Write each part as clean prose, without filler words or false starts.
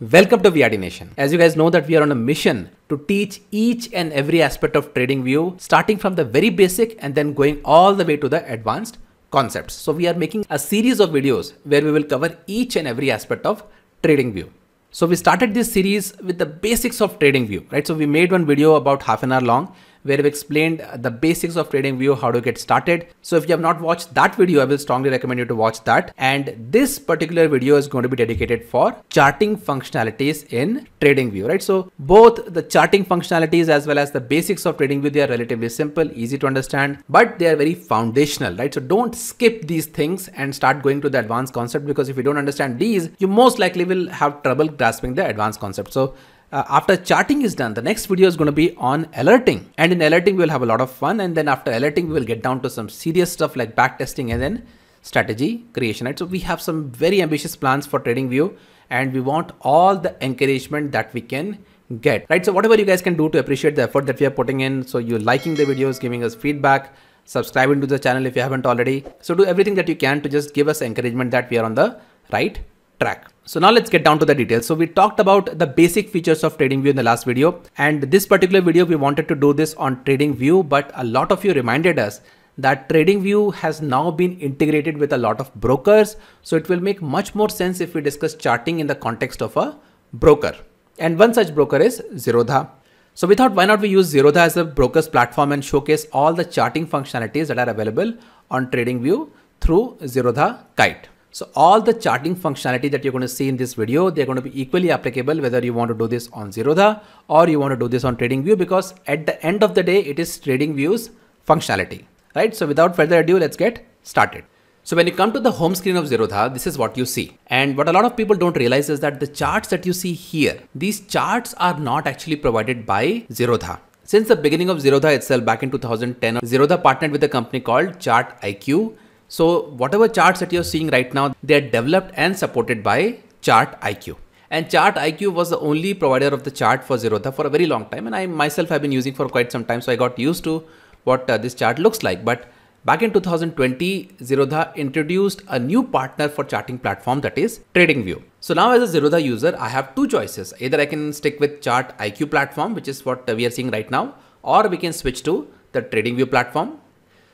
Welcome to VRD Nation. As you guys know that we are on a mission to teach each and every aspect of TradingView, starting from the very basic and then going all the way to the advanced concepts. So we are making a series of videos where we will cover each and every aspect of TradingView. So we started this series with the basics of TradingView, right? So we made one video about half an hour long where we explained the basics of TradingView, how to get started. So if you have not watched that video, I will strongly recommend you to watch that. And this particular video is going to be dedicated for charting functionalities in TradingView, right? So both the charting functionalities as well as the basics of TradingView, they are relatively simple, easy to understand, but they are very foundational, right? So don't skip these things and start going to the advanced concept, because if you don't understand these, you most likely will have trouble grasping the advanced concept. So after charting is done, the next video is going to be on alerting, and in alerting we will have a lot of fun, and then after alerting we will get down to some serious stuff like backtesting and then strategy creation, right? So we have some very ambitious plans for TradingView, and we want all the encouragement that we can get, right? So whatever you guys can do to appreciate the effort that we are putting in, so you liking the videos, giving us feedback, subscribing to the channel if you haven't already, so do everything that you can to just give us encouragement that we are on the right track. So now let's get down to the details. So we talked about the basic features of TradingView in the last video, and this particular video we wanted to do this on TradingView, but a lot of you reminded us that TradingView has now been integrated with a lot of brokers. So it will make much more sense if we discuss charting in the context of a broker, and one such broker is Zerodha. So we thought, why not we use Zerodha as a broker's platform and showcase all the charting functionalities that are available on TradingView through Zerodha Kite. So all the charting functionality that you're going to see in this video, they're going to be equally applicable whether you want to do this on Zerodha or you want to do this on TradingView, because at the end of the day, it is TradingView's functionality, right? So without further ado, let's get started. So when you come to the home screen of Zerodha, this is what you see. And what a lot of people don't realize is that the charts that you see here, these charts are not actually provided by Zerodha. Since the beginning of Zerodha itself, back in 2010, Zerodha partnered with a company called ChartIQ. So whatever charts that you're seeing right now, they are developed and supported by ChartIQ. And ChartIQ was the only provider of the chart for Zerodha for a very long time. And I myself have been using for quite some time. So I got used to what this chart looks like. But back in 2020, Zerodha introduced a new partner for charting platform, that is TradingView. So now as a Zerodha user, I have two choices. Either I can stick with ChartIQ platform, which is what we are seeing right now, or we can switch to the TradingView platform.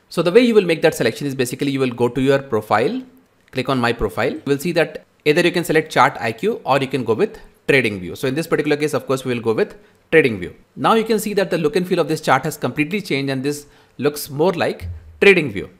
So the way you will make that selection is basically you will go to your profile, click on my profile. You will see that either you can select ChartIQ or you can go with TradingView. So in this particular case, of course, we will go with TradingView. Now you can see that the look and feel of this chart has completely changed, and this looks more like TradingView.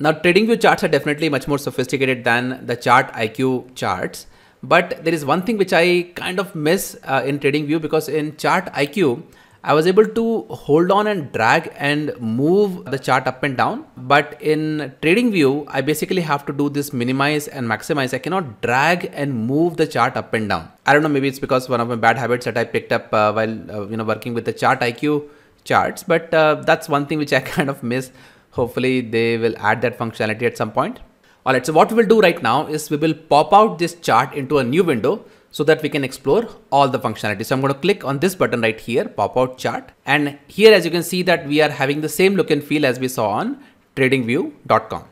Now TradingView charts are definitely much more sophisticated than the ChartIQ charts. But there is one thing which I kind of miss in TradingView, because in ChartIQ, I was able to hold on and drag and move the chart up and down. But in TradingView, I basically have to do this minimize and maximize. I cannot drag and move the chart up and down. I don't know, maybe it's because one of my bad habits that I picked up while working with the ChartIQ charts. But that's one thing which I kind of miss. Hopefully they will add that functionality at some point. All right, so what we will do right now is we will pop out this chart into a new window, so that we can explore all the functionality. So I'm going to click on this button right here, pop out chart. And here, as you can see, that we are having the same look and feel as we saw on tradingview.com.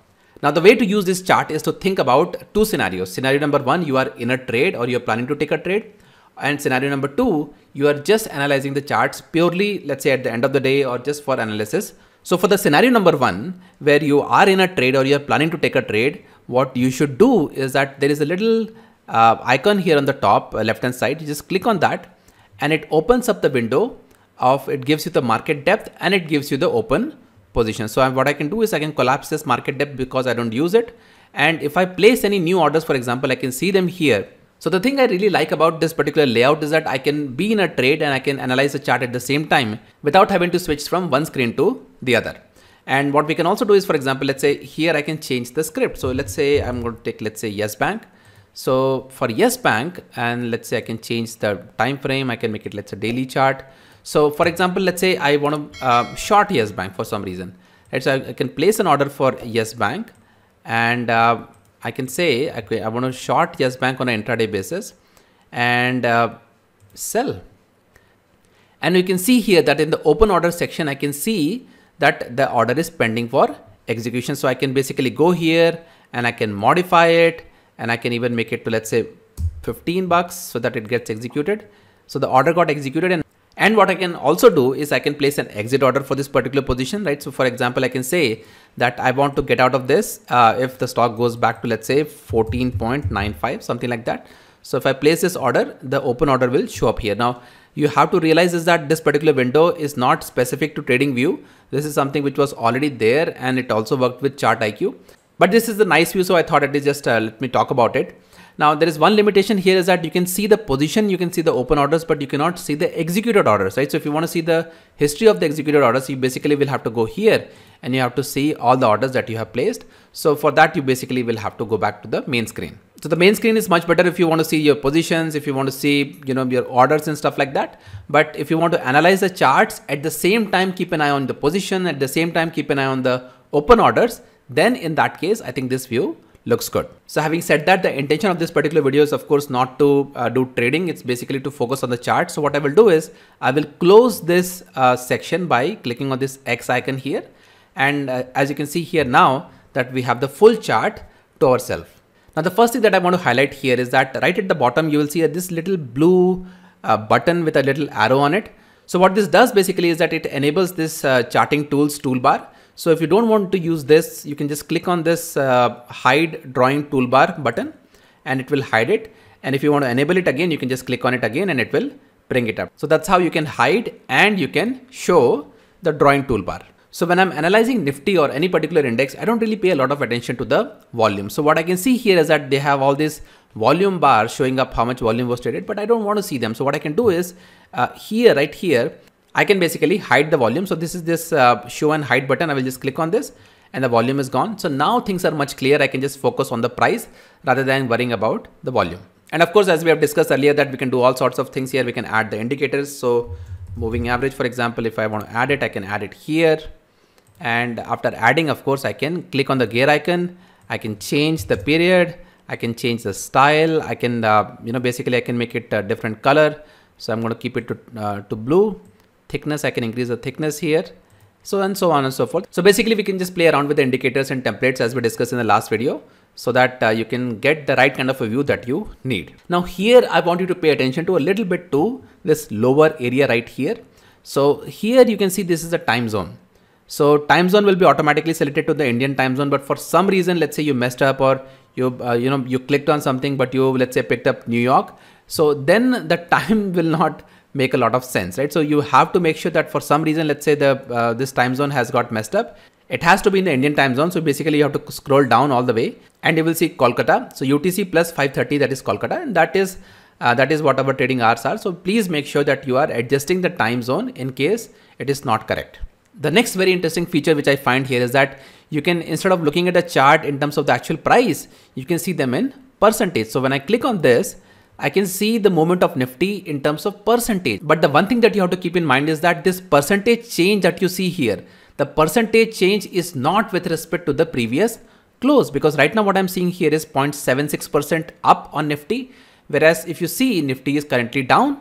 Now the way to use this chart is to think about two scenarios. Scenario number one, you are in a trade or you're planning to take a trade. And scenario number two, you are just analyzing the charts purely, let's say at the end of the day or just for analysis. So for the scenario number one, where you are in a trade or you're planning to take a trade, what you should do is that there is a little icon here on the top left hand side. You just click on that and it opens up the window of, it gives you the market depth and it gives you the open position. So what I can do is I can collapse this market depth because I don't use it. And if I place any new orders, for example, I can see them here. So the thing I really like about this particular layout is that I can be in a trade and I can analyze the chart at the same time without having to switch from one screen to the other. And what we can also do is, for example, let's say here I can change the script. So let's say I'm going to take, let's say Yes Bank. So for Yes Bank, and let's say I can change the time frame, I can make it, let's say, daily chart. So for example, let's say I want to short Yes Bank for some reason. Right? So I can place an order for Yes Bank, and I can say, okay, I want to short Yes Bank on an intraday basis and sell. And you can see here that in the open order section, I can see that the order is pending for execution. So I can basically go here and I can modify it. And I can even make it to, let's say, $15 so that it gets executed. So the order got executed, and what I can also do is I can place an exit order for this particular position, right? So for example, I can say that I want to get out of this if the stock goes back to, let's say, 14.95, something like that. So if I place this order, the open order will show up here. Now you have to realize is that this particular window is not specific to TradingView. This is something which was already there, and it also worked with ChartIQ. But this is the nice view, so I thought at least just let me talk about it. Now there is one limitation here is that you can see the position, you can see the open orders, but you cannot see the executed orders, right? So if you want to see the history of the executed orders, you basically will have to go here and you have to see all the orders that you have placed. So for that, you basically will have to go back to the main screen. So the main screen is much better if you want to see your positions, if you want to see, you know, your orders and stuff like that. But if you want to analyze the charts at the same time, keep an eye on the position, at the same time, keep an eye on the open orders, then in that case, I think this view looks good. So having said that, the intention of this particular video is of course not to do trading. It's basically to focus on the chart. So what I will do is I will close this section by clicking on this X icon here. And as you can see here now that we have the full chart to ourselves. Now, the first thing that I want to highlight here is that right at the bottom, you will see this little blue button with a little arrow on it. So what this does basically is that it enables this charting tools toolbar. So if you don't want to use this, you can just click on this hide drawing toolbar button and it will hide it. And if you want to enable it again, you can just click on it again and it will bring it up. So that's how you can hide and you can show the drawing toolbar. So when I'm analyzing Nifty or any particular index, I don't really pay a lot of attention to the volume. So what I can see here is that they have all these volume bars showing up how much volume was traded, but I don't want to see them. So what I can do is here, right here, I can basically hide the volume. So this is this show and hide button. I will just click on this and the volume is gone. So now things are much clearer. I can just focus on the price rather than worrying about the volume. And of course, as we have discussed earlier, that we can do all sorts of things here. We can add the indicators. So moving average, for example, if I want to add it, I can add it here. And after adding, of course, I can click on the gear icon. I can change the period. I can change the style. I can, basically I can make it a different color. So I'm going to keep it to blue. Thickness, I can increase the thickness here, so and so on and so forth. So basically we can just play around with the indicators and templates as we discussed in the last video, so that you can get the right kind of a view that you need. Now here I want you to pay attention to a little bit to this lower area right here. So here you can see this is the time zone. So time zone will be automatically selected to the Indian time zone, but for some reason, let's say you messed up or you you clicked on something, but you, let's say, picked up New York. So then the time will not make a lot of sense, right? So you have to make sure that for some reason, let's say the this time zone has got messed up. It has to be in the Indian time zone. So basically you have to scroll down all the way and you will see Kolkata. So UTC plus 5:30, that is Kolkata. And that is what our trading hours are. So please make sure that you are adjusting the time zone in case it is not correct. The next very interesting feature which I find here is that you can, instead of looking at a chart in terms of the actual price, you can see them in percentage. So when I click on this, I can see the movement of Nifty in terms of percentage. But the one thing that you have to keep in mind is that this percentage change that you see here, the percentage change is not with respect to the previous close, because right now what I'm seeing here is 0.76% up on Nifty. Whereas if you see, Nifty is currently down,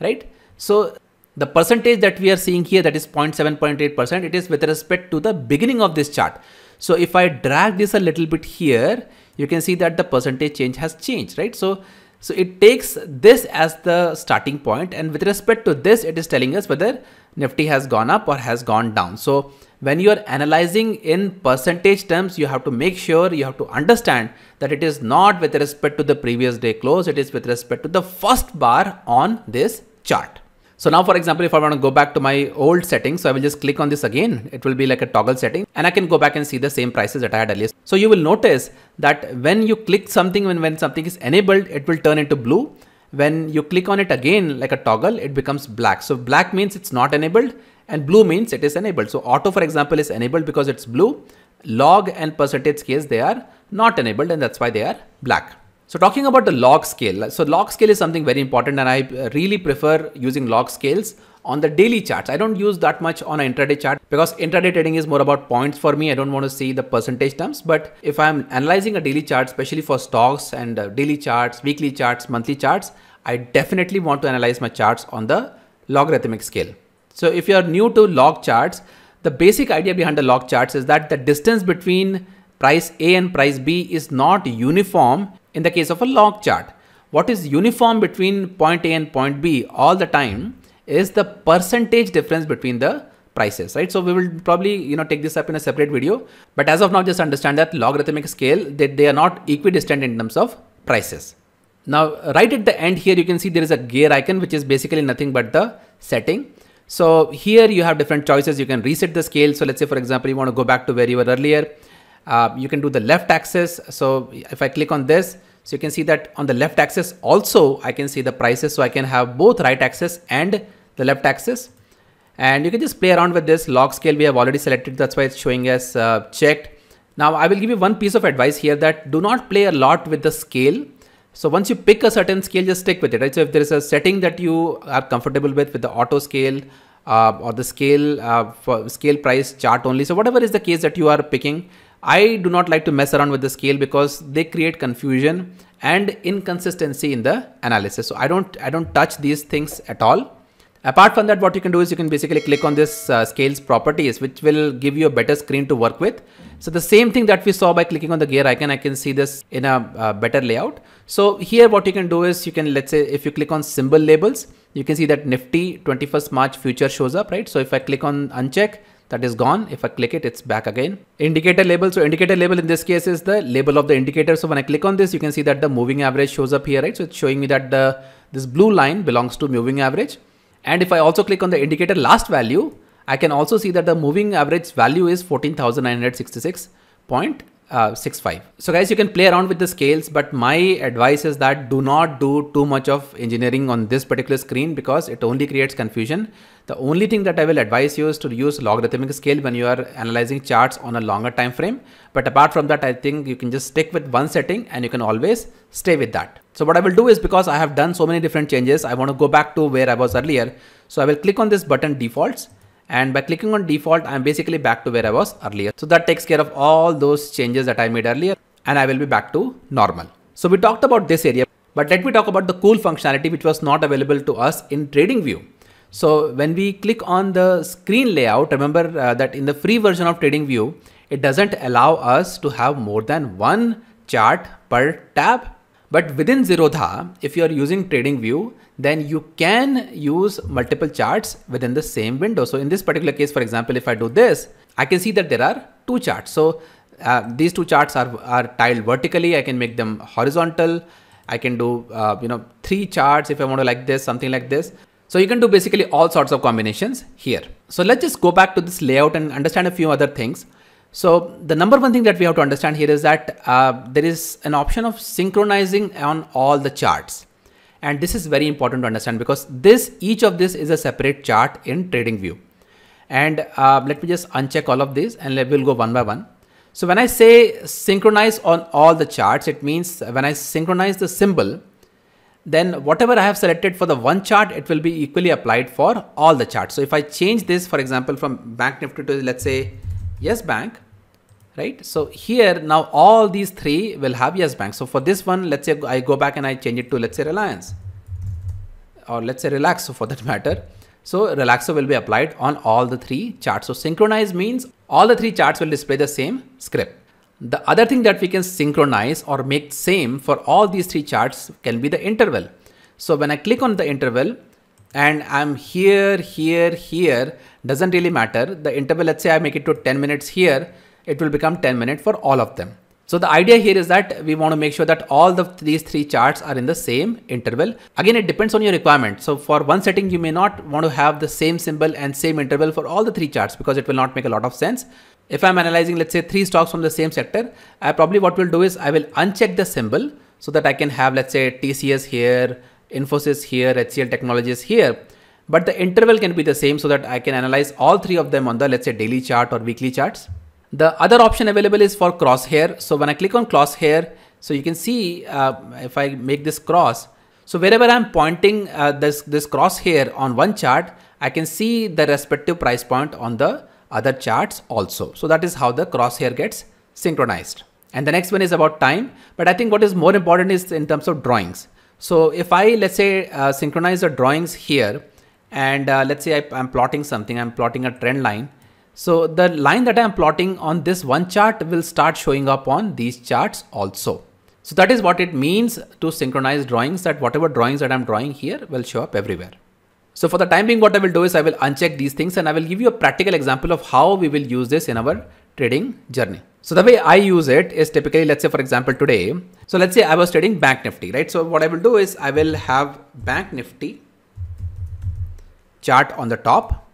right? So the percentage that we are seeing here, that is 0.7%, it is with respect to the beginning of this chart. So if I drag this a little bit here, you can see that the percentage change has changed, right? So it takes this as the starting point, and with respect to this, it is telling us whether Nifty has gone up or has gone down. So when you are analyzing in percentage terms, you have to make sure you have to understand that it is not with respect to the previous day close. It is with respect to the first bar on this chart. So now, for example, if I want to go back to my old settings, so I will just click on this again. It will be like a toggle setting and I can go back and see the same prices that I had earlier. So you will notice that when you click something, when something is enabled, it will turn into blue. When you click on it again, like a toggle, it becomes black. So black means it's not enabled and blue means it is enabled. So auto, for example, is enabled because it's blue. Log and percentage scales, they are not enabled and that's why they are black. So talking about the log scale, so log scale is something very important and I really prefer using log scales on the daily charts. I don't use that much on an intraday chart because intraday trading is more about points for me. I don't want to see the percentage terms, but if I'm analyzing a daily chart, especially for stocks and daily charts, weekly charts, monthly charts, I definitely want to analyze my charts on the logarithmic scale. So if you're new to log charts, the basic idea behind the log charts is that the distance between price A and price B is not uniform in the case of a log chart. What is uniform between point A and point B all the time is the percentage difference between the prices, right? So we will probably, take this up in a separate video, but as of now, just understand that logarithmic scale, that they are not equidistant in terms of prices. Now, right at the end here, you can see there is a gear icon, which is basically nothing but the setting. So here you have different choices. You can reset the scale. So let's say, for example, you want to go back to where you were earlier. You can do the left axis. So if I click on this, so you can see that on the left axis also, I can see the prices. So I can have both right axis and the left axis. And you can just play around with this log scale. We have already selected. That's why it's showing as checked. Now I will give you one piece of advice here, that do not play a lot with the scale. So once you pick a certain scale, just stick with it, right? So if there is a setting that you are comfortable with the auto scale or the scale for scale price chart only. So whatever is the case that you are picking, I do not like to mess around with the scale because they create confusion and inconsistency in the analysis. So I don't touch these things at all. Apart from that, what you can do is you can basically click on this scales properties, which will give you a better screen to work with. So the same thing that we saw by clicking on the gear icon, I can see this in a better layout. So here what you can do is you can, let's say if you click on symbol labels, you can see that Nifty 21st March future shows up, right? So if I click on uncheck, that is gone. If I click it, it's back again. Indicator label. So indicator label in this case is the label of the indicator. So when I click on this, you can see that the moving average shows up here, right? So it's showing me that this blue line belongs to moving average. And if I also click on the indicator last value, I can also see that the moving average value is 14,966.65. So guys, you can play around with the scales, but my advice is that do not do too much of engineering on this particular screen because it only creates confusion. The only thing that I will advise you is to use logarithmic scale when you are analyzing charts on a longer time frame. But apart from that, I think you can just stick with one setting and you can always stay with that. So what I will do is, because I have done so many different changes, I want to go back to where I was earlier. So I will click on this button defaults. And by clicking on default, I'm basically back to where I was earlier. So that takes care of all those changes that I made earlier, and I will be back to normal. So we talked about this area, but let me talk about the cool functionality, which was not available to us in TradingView. So when we click on the screen layout, remember that in the free version of TradingView, it doesn't allow us to have more than one chart per tab. But within Zerodha, if you are using TradingView, then you can use multiple charts within the same window. So in this particular case, for example, if I do this, I can see that there are two charts. So these two charts are tiled vertically. I can make them horizontal. I can do, three charts if I want to, like this, something like this. So you can do basically all sorts of combinations here. So let's just go back to this layout and understand a few other things. So the number one thing that we have to understand here is that there is an option of synchronizing on all the charts. And this is very important to understand because each of this is a separate chart in TradingView. And let me just uncheck all of these and we'll go one by one. So when I say synchronize on all the charts, it means when I synchronize the symbol, then whatever I have selected for the one chart, it will be equally applied for all the charts. So if I change this, for example, from Bank Nifty to, let's say, Yes Bank, right? So here now all these three will have Yes Bank. So for this one, let's say I go back and I change it to, let's say, Reliance, or let's say Relaxo for that matter. So Relaxo will be applied on all the three charts. So synchronize means all the three charts will display the same script. The other thing that we can synchronize or make same for all these three charts can be the interval. So when I click on the interval, and I'm here, here, here, doesn't really matter. The interval, let's say I make it to 10 minutes here, it will become 10 minutes for all of them. So the idea here is that we want to make sure that all these three charts are in the same interval. Again, it depends on your requirement. So for one setting, you may not want to have the same symbol and same interval for all the three charts because it will not make a lot of sense. If I'm analyzing, let's say, three stocks from the same sector, I probably what we'll do is I will uncheck the symbol so that I can have, let's say, TCS here, Infosys here, HCL Technologies here, but the interval can be the same so that I can analyze all three of them on the, let's say, daily chart or weekly charts. The other option available is for crosshair. So when I click on crosshair, so you can see if I make this cross, so wherever I'm pointing this crosshair on one chart, I can see the respective price point on the other charts also. So that is how the crosshair gets synchronized. And the next one is about time, but I think what is more important is in terms of drawings. So if I, let's say, synchronize the drawings here and let's say I'm plotting something, I'm plotting a trend line. So the line that I'm plotting on this one chart will start showing up on these charts also. So that is what it means to synchronize drawings, that whatever drawings that I'm drawing here will show up everywhere. So for the time being, what I will do is I will uncheck these things and I will give you a practical example of how we will use this in our trading journey. So the way I use it is typically, let's say for example today, so let's say I was trading Bank Nifty, right? So what I will do is I will have Bank Nifty chart on the top.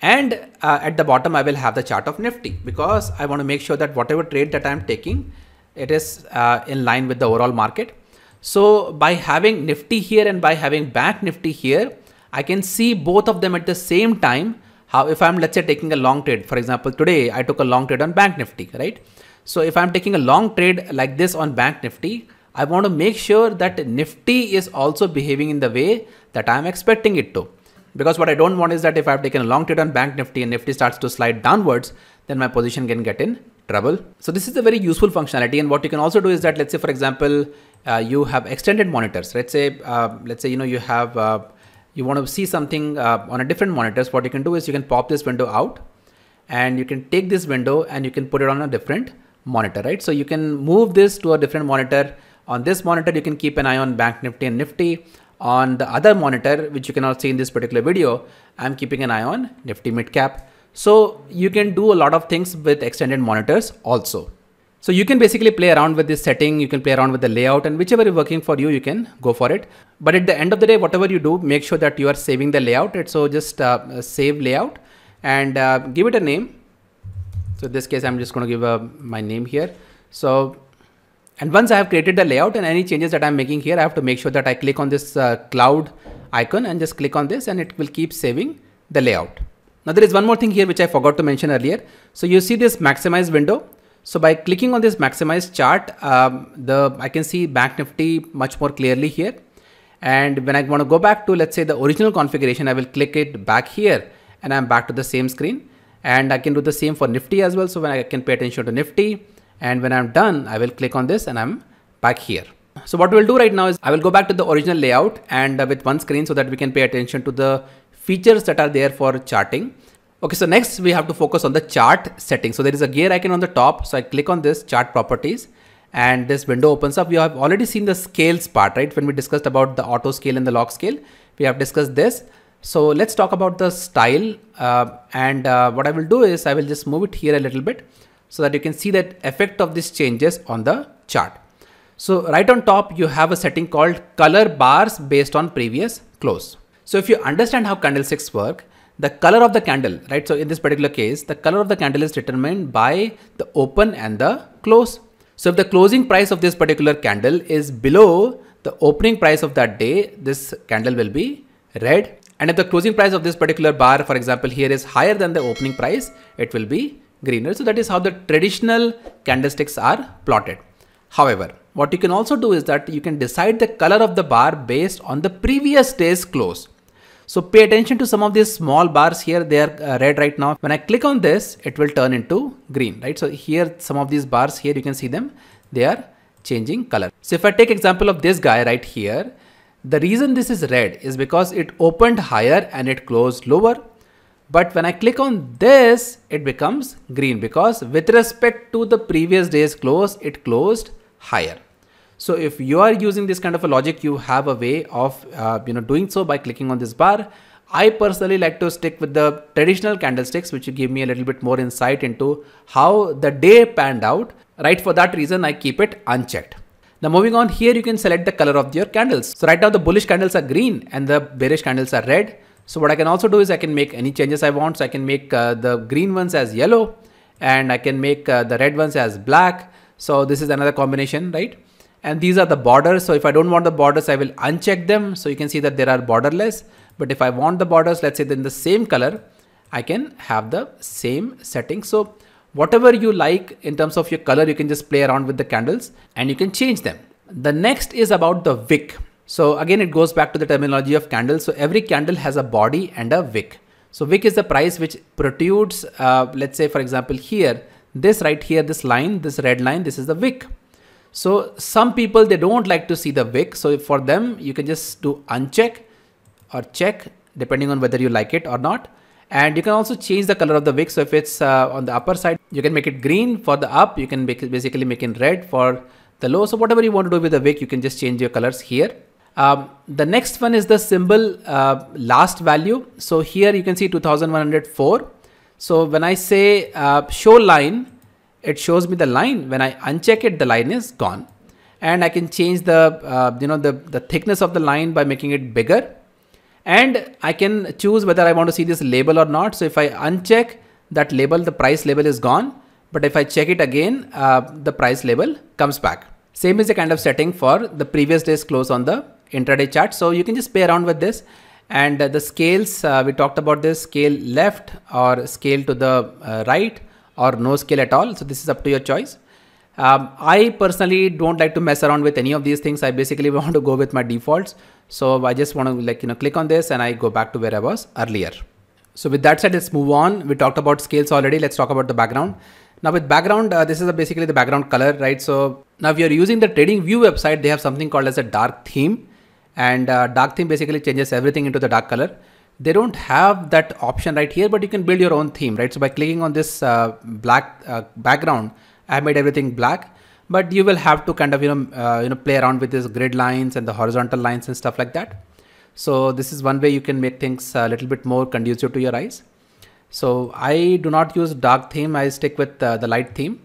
And at the bottom, I will have the chart of Nifty, because I want to make sure that whatever trade that I'm taking, it is in line with the overall market. So by having Nifty here and by having Bank Nifty here, I can see both of them at the same time. How if I'm, let's say, taking a long trade, for example, today I took a long trade on Bank Nifty, right? So if I'm taking a long trade like this on Bank Nifty, I want to make sure that Nifty is also behaving in the way that I'm expecting it to. Because what I don't want is that if I've taken a long trade on Bank Nifty and Nifty starts to slide downwards, then my position can get in trouble. So this is a very useful functionality. And what you can also do is that, let's say, for example, you have extended monitors. Let's say, you know, you have, you want to see something on a different monitors. What you can do is you can pop this window out and you can take this window and you can put it on a different monitor, right? So you can move this to a different monitor. On this monitor, you can keep an eye on Bank Nifty and Nifty. On the other monitor, which you cannot see in this particular video, I'm keeping an eye on Nifty Midcap. So you can do a lot of things with extended monitors also. So you can basically play around with this setting, you can play around with the layout, and whichever is working for you, you can go for it. But at the end of the day, whatever you do, make sure that you are saving the layout. So just save layout and give it a name. So in this case, I'm just going to give my name here. So and once I have created the layout and any changes that I'm making here, I have to make sure that I click on this cloud icon and just click on this and it will keep saving the layout. Now there is one more thing here which I forgot to mention earlier. So you see this maximize window. So by clicking on this maximize chart, I can see Bank Nifty much more clearly here. And when I want to go back to, let's say, the original configuration, I will click it back here and I'm back to the same screen. And I can do the same for Nifty as well. So when I can pay attention to Nifty. And when I'm done, I will click on this and I'm back here. So what we'll do right now is I will go back to the original layout and with one screen so that we can pay attention to the features that are there for charting. Okay, so next we have to focus on the chart setting. So there is a gear icon on the top. So I click on this chart properties and this window opens up. You have already seen the scales part, right? When we discussed about the auto scale and the log scale, we have discussed this. So let's talk about the style. What I will do is I will just move it here a little bit, so that you can see that effect of these changes on the chart. So right on top, you have a setting called color bars based on previous close. So if you understand how candlesticks work, the color of the candle, right? So in this particular case, the color of the candle is determined by the open and the close. So if the closing price of this particular candle is below the opening price of that day, this candle will be red. And if the closing price of this particular bar, for example, here is higher than the opening price, it will be greener. So that is how the traditional candlesticks are plotted. However, what you can also do is that you can decide the color of the bar based on the previous day's close. So pay attention to some of these small bars here. They are red right now. When I click on this, it will turn into green, right? So here, some of these bars here, you can see them, they are changing color. So if I take example of this guy right here, the reason this is red is because it opened higher and it closed lower. But when I click on this, it becomes green because with respect to the previous day's close, it closed higher. So if you are using this kind of a logic, you have a way of doing so by clicking on this bar. I personally like to stick with the traditional candlesticks, which give me a little bit more insight into how the day panned out. Right, for that reason, I keep it unchecked. Now moving on here, you can select the color of your candles. So right now the bullish candles are green and the bearish candles are red. So what I can also do is I can make any changes I want. So I can make the green ones as yellow and I can make the red ones as black. So this is another combination, right? And these are the borders. So if I don't want the borders, I will uncheck them. So you can see that there are borderless, but if I want the borders, let's say then the same color, I can have the same setting. So whatever you like in terms of your color, you can just play around with the candles and you can change them. The next is about the wick. So again, it goes back to the terminology of candles. So every candle has a body and a wick. So wick is the price which protrudes, let's say for example here, this right here, this line, this red line, this is the wick. So some people, they don't like to see the wick. So for them, you can just do uncheck or check depending on whether you like it or not. And you can also change the color of the wick. So if it's on the upper side, you can make it green for the up, you can basically make it red for the low. So whatever you want to do with the wick, you can just change your colors here. The next one is the symbol last value. So here you can see 2104. So when I say show line, it shows me the line. When I uncheck it, the line is gone. And I can change the the thickness of the line by making it bigger. And I can choose whether I want to see this label or not. So if I uncheck that label, the price label is gone. But if I check it again, the price label comes back. Same is the kind of setting for the previous day's close on the intraday chart. So you can just play around with this. And the scales, we talked about this scale left or scale to the right or no scale at all. So this is up to your choice. I personally don't like to mess around with any of these things. I basically want to go with my defaults. So I just want to click on this and I go back to where I was earlier. So with that said, let's move on. We talked about scales already. Let's talk about the background. Now with background, this is basically the background color, right? So now if you're using the TradingView website, they have something called as a dark theme, and dark theme basically changes everything into the dark color. They don't have that option right here, but you can build your own theme, right? So by clicking on this black background, I made everything black, but you will have to kind of, play around with these grid lines and the horizontal lines and stuff like that. So this is one way you can make things a little bit more conducive to your eyes. So I do not use dark theme. I stick with the light theme.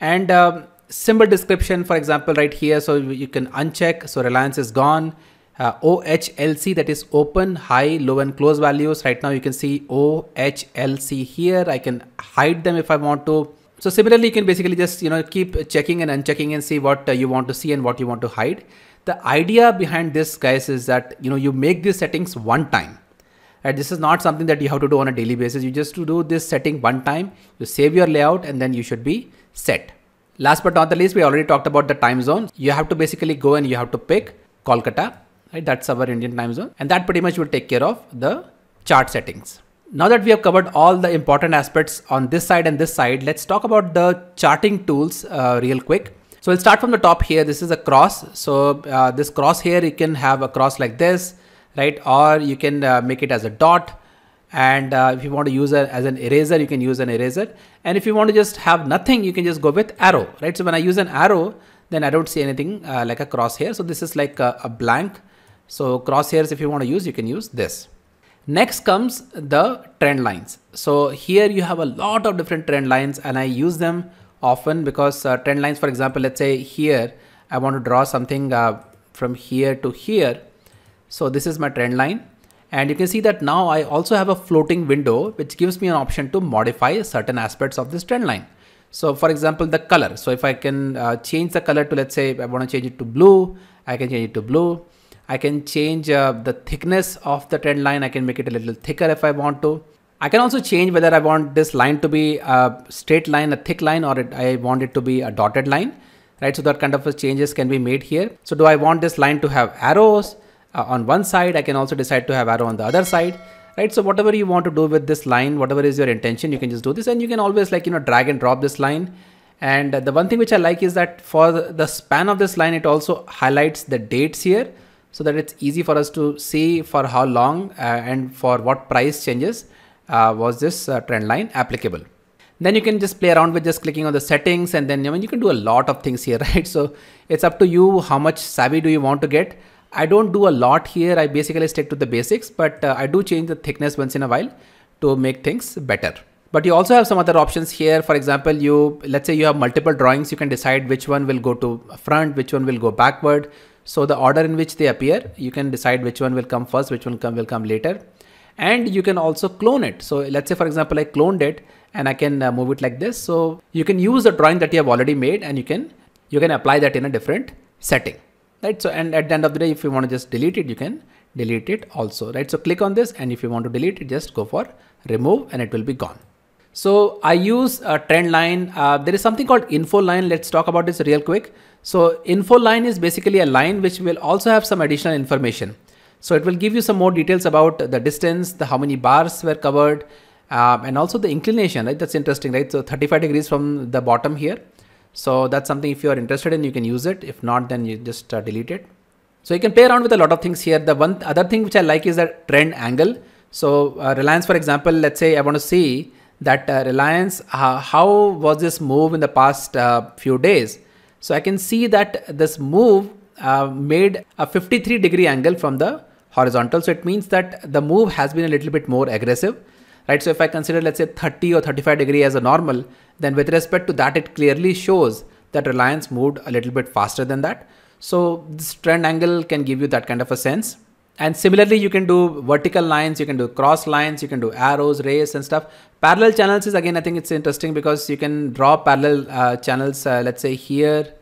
And symbol description, for example, right here. So you can uncheck. So Reliance is gone. OHLC, that is open, high, low and close values. Right now you can see OHLC here. I can hide them if I want to. So similarly, you can basically just, keep checking and unchecking and see what you want to see and what you want to hide. The idea behind this, guys, is that, you make these settings one time. And this is not something that you have to do on a daily basis. You just do this setting one time, you save your layout, and then you should be set. Last but not the least, we already talked about the time zone. You have to basically go and you have to pick Kolkata, right? That's our Indian time zone. And that pretty much will take care of the chart settings. Now that we have covered all the important aspects on this side and this side, let's talk about the charting tools real quick. So we'll start from the top here. This is a cross. So this cross here, you can have a cross like this, right? Or you can make it as a dot. And if you want to use it as an eraser, you can use an eraser. And if you want to just have nothing, you can just go with arrow, right? So when I use an arrow, then I don't see anything like a crosshair. So this is like a blank. So crosshairs, if you want to use, you can use this. Next comes the trend lines. So here you have a lot of different trend lines, and I use them often because trend lines, for example, let's say here, I want to draw something from here to here. So this is my trend line. And you can see that now I also have a floating window, which gives me an option to modify certain aspects of this trend line. So for example, the color. So if I can change the color to, let's say I want to change it to blue, I can change it to blue. I can change the thickness of the trend line. I can make it a little thicker if I want to. I can also change whether I want this line to be a straight line, a thick line, or I want it to be a dotted line, right? So that kind of changes can be made here. So do I want this line to have arrows on one side? I can also decide to have arrow on the other side, right? So whatever you want to do with this line, whatever is your intention, you can just do this, and you can always drag and drop this line. And the one thing which I like is that for the span of this line, it also highlights the dates here, so that it's easy for us to see for how long and for what price changes was this trend line applicable. Then you can just play around with just clicking on the settings, and then you can do a lot of things here, right? So it's up to you how much savvy do you want to get. I don't do a lot here. I basically stick to the basics, but I do change the thickness once in a while to make things better. But you also have some other options here. For example, let's say you have multiple drawings, you can decide which one will go to front, which one will go backward. So the order in which they appear, you can decide which one will come first, which one will come later. And you can also clone it. So let's say, for example, I cloned it and I can move it like this. So you can use the drawing that you have already made, and you can apply that in a different setting, right? So, and at the end of the day, if you want to just delete it, you can delete it also, right? So click on this, and if you want to delete it, just go for remove and it will be gone. So I use a trend line. There is something called info line. Let's talk about this real quick. So info line is basically a line which will also have some additional information. So it will give you some more details about the distance, how many bars were covered, and also the inclination, right? That's interesting, right? So 35 degrees from the bottom here. So that's something, if you are interested in, you can use it. If not, then you just delete it. So you can play around with a lot of things here. The one other thing which I like is that trend angle. So Reliance, for example, let's say I want to see that Reliance, how was this move in the past few days? So I can see that this move made a 53-degree angle from the horizontal. So it means that the move has been a little bit more aggressive, right? So if I consider, let's say 30 or 35-degree as a normal, then with respect to that, it clearly shows that Reliance moved a little bit faster than that. So this trend angle can give you that kind of a sense. And similarly, you can do vertical lines, you can do cross lines, you can do arrows, rays and stuff. Parallel channels is again, I think it's interesting because you can draw parallel channels, let's say here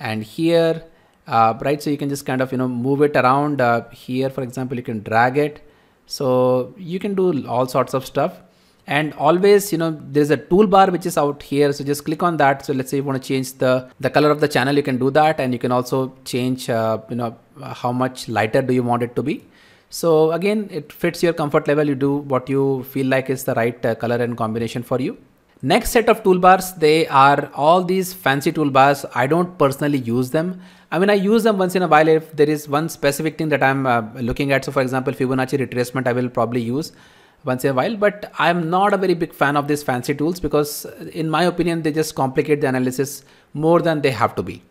and here, right? So you can just kind of, you know, move it around here, for example, you can drag it. So you can do all sorts of stuff. And always, you know, there's a toolbar which is out here. So just click on that. So let's say you want to change the color of the channel, you can do that. And you can also change, you know, how much lighter do you want it to be. So again, it fits your comfort level. You do what you feel like is the right color and combination for you. Next set of toolbars, they are all these fancy toolbars. I don't personally use them. I mean, I use them once in a while if there is one specific thing that I'm looking at. So for example, Fibonacci retracement, I will probably use once in a while, but I'm not a very big fan of these fancy tools because in my opinion, they just complicate the analysis more than they have to be,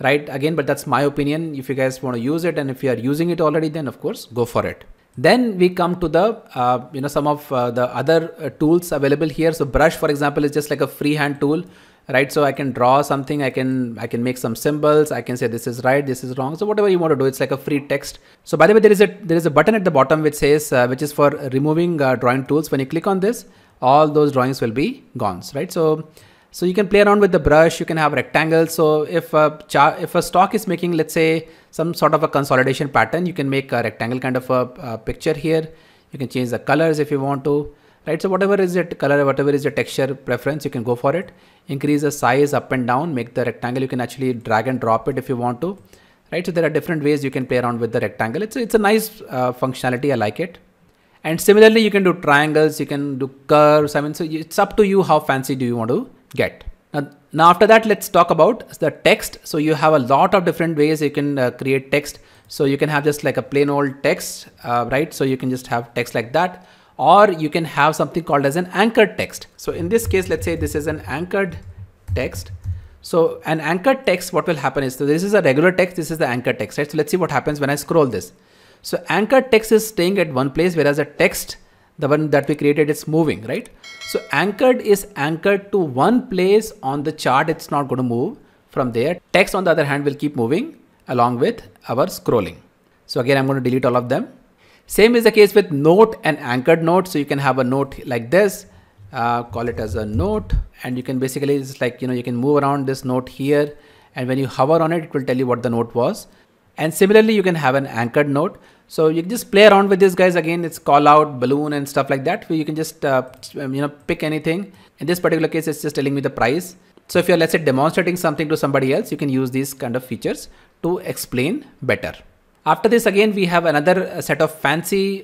right? Again, but that's my opinion. If you guys want to use it and if you are using it already, then of course, go for it. Then we come to the, you know, some of the other tools available here. So brush, for example, is just like a freehand tool, right? So I can draw something, I can make some symbols, I can say this is right, this is wrong. So whatever you want to do, it's like a free text. So by the way, there is a button at the bottom which says, which is for removing drawing tools. When you click on this, all those drawings will be gone, right? So you can play around with the brush, you can have rectangles. So if a stock is making, let's say, some sort of a consolidation pattern, you can make a rectangle kind of a picture here. You can change the colors if you want to. Right, so whatever is it color, whatever is your texture preference, you can go for it. Increase the size up and down, make the rectangle. You can actually drag and drop it if you want to. Right, so there are different ways you can play around with the rectangle. It's a nice functionality. I like it. And similarly, you can do triangles, you can do curves. I mean, so it's up to you how fancy do you want to get. Now after that, let's talk about the text. So you have a lot of different ways you can create text. So you can have just like a plain old text, right? So you can just have text like that. Or you can have something called as an anchored text. So in this case, let's say this is an anchored text. So an anchored text, what will happen is, so this is a regular text, this is the anchored text, right? So let's see what happens when I scroll this. So anchored text is staying at one place, whereas a text, the one that we created, is moving, right? So anchored is anchored to one place on the chart. It's not going to move from there. Text, on the other hand, will keep moving along with our scrolling. So again, I'm going to delete all of them. Same is the case with note and anchored note. So you can have a note like this, call it as a note, and you can basically, it's like, you know, you can move around this note here, and when you hover on it, it will tell you what the note was. And similarly, you can have an anchored note. So you can just play around with this, guys. Again, it's call out, balloon and stuff like that. You can just, you know, pick anything. In this particular case, it's just telling me the price. So if you're, let's say, demonstrating something to somebody else, you can use these kind of features to explain better. After this, again, we have another set of fancy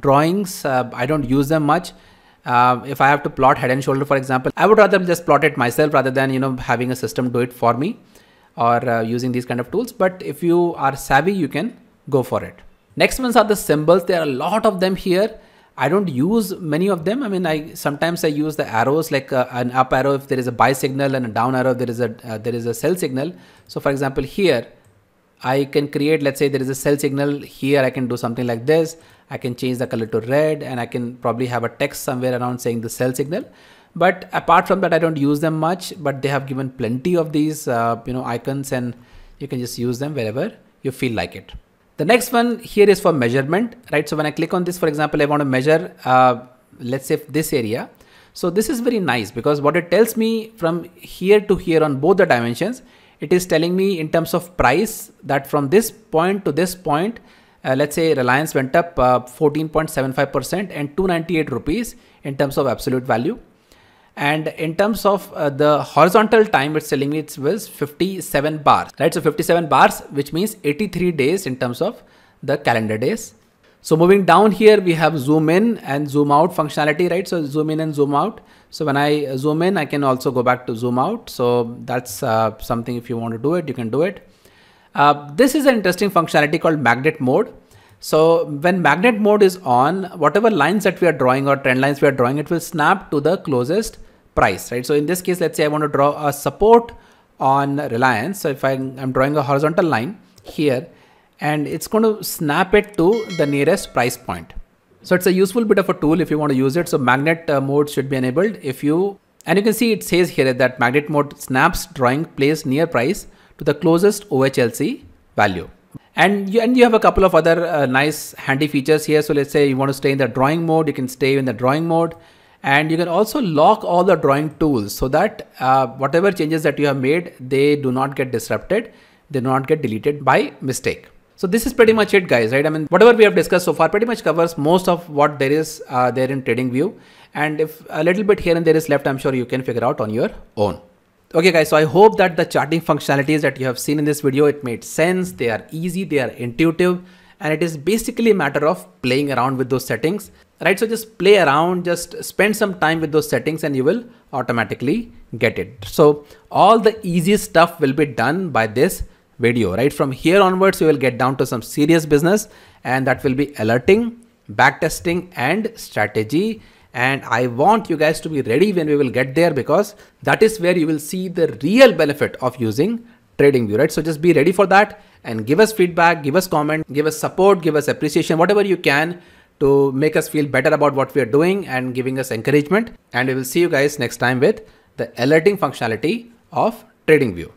drawings. I don't use them much. If I have to plot head and shoulder, for example, I would rather just plot it myself rather than, you know, having a system do it for me or using these kind of tools. But if you are savvy, you can go for it. Next ones are the symbols. There are a lot of them here. I don't use many of them. I mean, sometimes I use the arrows, like an up arrow if there is a buy signal, and a down arrow if there is a sell signal. So for example, here, I can create, let's say there is a sell signal here. I can do something like this. I can change the color to red, and I can probably have a text somewhere around saying the sell signal. But apart from that, I don't use them much, but they have given plenty of these, you know, icons, and you can just use them wherever you feel like it. The next one here is for measurement, right? So when I click on this, for example, I want to measure, let's say this area. So this is very nice because what it tells me from here to here on both the dimensions, it is telling me in terms of price that from this point to this point, let's say Reliance went up 14.75% and 298 rupees in terms of absolute value. And in terms of the horizontal time, it's telling me it was 57 bars, right? So 57 bars, which means 83 days in terms of the calendar days. So moving down here, we have zoom in and zoom out functionality, right? So zoom in and zoom out. So when I zoom in, I can also go back to zoom out. So that's something, if you want to do it, you can do it. This is an interesting functionality called magnet mode. So when magnet mode is on, whatever lines that we are drawing or trend lines we are drawing, it will snap to the closest price, right? So in this case, let's say I want to draw a support on Reliance. So if I'm drawing a horizontal line here, and it's going to snap it to the nearest price point. So it's a useful bit of a tool if you want to use it. So magnet mode should be enabled. And you can see it says here that magnet mode snaps drawing place near price to the closest OHLC value. And you have a couple of other nice handy features here. So let's say you want to stay in the drawing mode, you can stay in the drawing mode, and you can also lock all the drawing tools so that whatever changes that you have made, they do not get disrupted, they do not get deleted by mistake. So this is pretty much it, guys, right? I mean, whatever we have discussed so far pretty much covers most of what there is there in TradingView. And if a little bit here and there is left, I'm sure you can figure out on your own. Okay guys, so I hope that the charting functionalities that you have seen in this video, it made sense. They are easy, they are intuitive, and it is basically a matter of playing around with those settings, right? So just play around, just spend some time with those settings and you will automatically get it. So all the easy stuff will be done by this video, right? From here onwards, you will get down to some serious business, and that will be alerting, backtesting and strategy. And I want you guys to be ready when we will get there, because that is where you will see the real benefit of using TradingView, right? So just be ready for that and give us feedback, give us comment, give us support, give us appreciation, whatever you can to make us feel better about what we are doing and giving us encouragement. And we will see you guys next time with the alerting functionality of TradingView.